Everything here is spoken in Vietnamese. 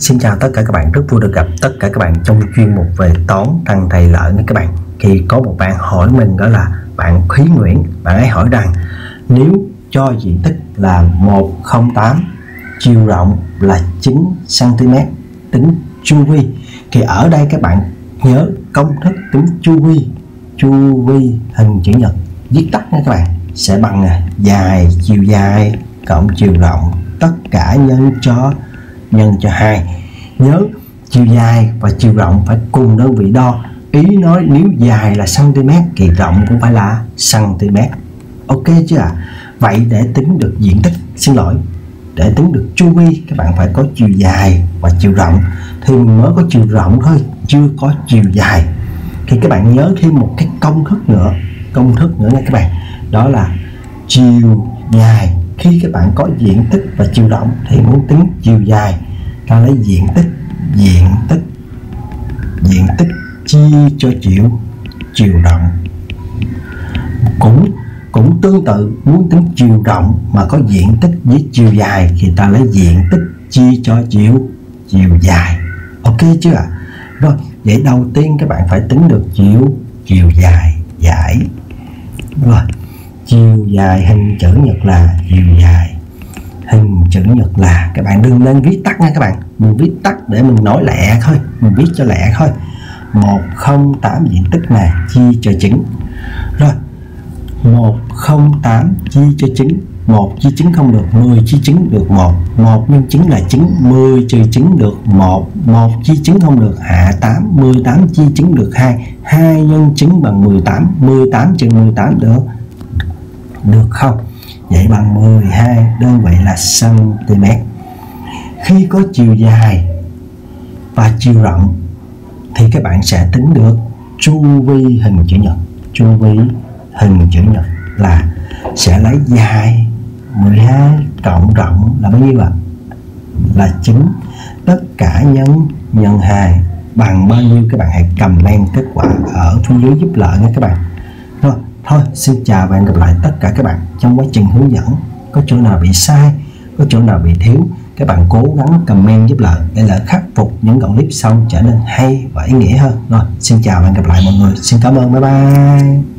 Xin chào tất cả các bạn, rất vui được gặp tất cả các bạn trong chuyên mục về toán Thằng Thầy Lợi nha các bạn. Thì có một bạn hỏi mình, đó là bạn Khý Nguyễn. Bạn ấy hỏi rằng nếu cho diện tích là 108, chiều rộng là 9 cm, tính chu vi. Thì ở đây các bạn nhớ công thức tính chu vi hình chữ nhật viết tắt nha các bạn, sẽ bằng dài chiều dài cộng chiều rộng tất cả nhân cho 2. Nhớ chiều dài và chiều rộng phải cùng đơn vị đo. Ý nói nếu dài là cm thì rộng cũng phải là cm. Ok chưa ạ? Vậy để tính được diện tích, để tính được chu vi các bạn phải có chiều dài và chiều rộng thì mới có chiều rộng thôi, chưa có chiều dài. Thì các bạn nhớ thêm một cái công thức nữa nha các bạn, đó là chiều dài. Khi các bạn có diện tích và chiều rộng thì muốn tính chiều dài, ta lấy diện tích chia cho chiều rộng. Cũng tương tự, muốn tính chiều rộng mà có diện tích với chiều dài thì ta lấy diện tích chia cho chiều dài. Ok chưa ạ? Rồi, vậy đầu tiên các bạn phải tính được chiều dài. Rồi, chiều dài hình chữ nhật là các bạn đừng nên viết tắt nha các bạn, mình viết tắt để mình nói lẹ thôi, mình viết cho lẹ thôi. 108 diện tích này chia cho 9. Rồi 108 chia cho 9, 1 chia 9 không được, 10 chia 9 được 1, 1 nhân 9 là 9, 10 trừ 9 được 1, 1 chia 9 không được, 8, 18 chia 9 được 2, 2 nhân 9 bằng 18, 18 trừ 18 được không? Vậy bằng 12, đơn vị là cm. Khi có chiều dài và chiều rộng thì các bạn sẽ tính được chu vi hình chữ nhật là sẽ lấy dài 12 cộng rộng là bao nhiêu ạ? Là 9, tất cả nhân 2 bằng bao nhiêu? Các bạn hãy comment kết quả ở phía dưới giúp Lợi nha các bạn. Rồi, thôi xin chào và hẹn gặp lại tất cả các bạn trong quá trình hướng dẫn. Có chỗ nào bị sai, có chỗ nào bị thiếu, các bạn cố gắng comment giúp Lợi để Lợi khắc phục những đoạn clip sau trở nên hay và ý nghĩa hơn. Rồi, xin chào và hẹn gặp lại mọi người. Xin cảm ơn, bye bye.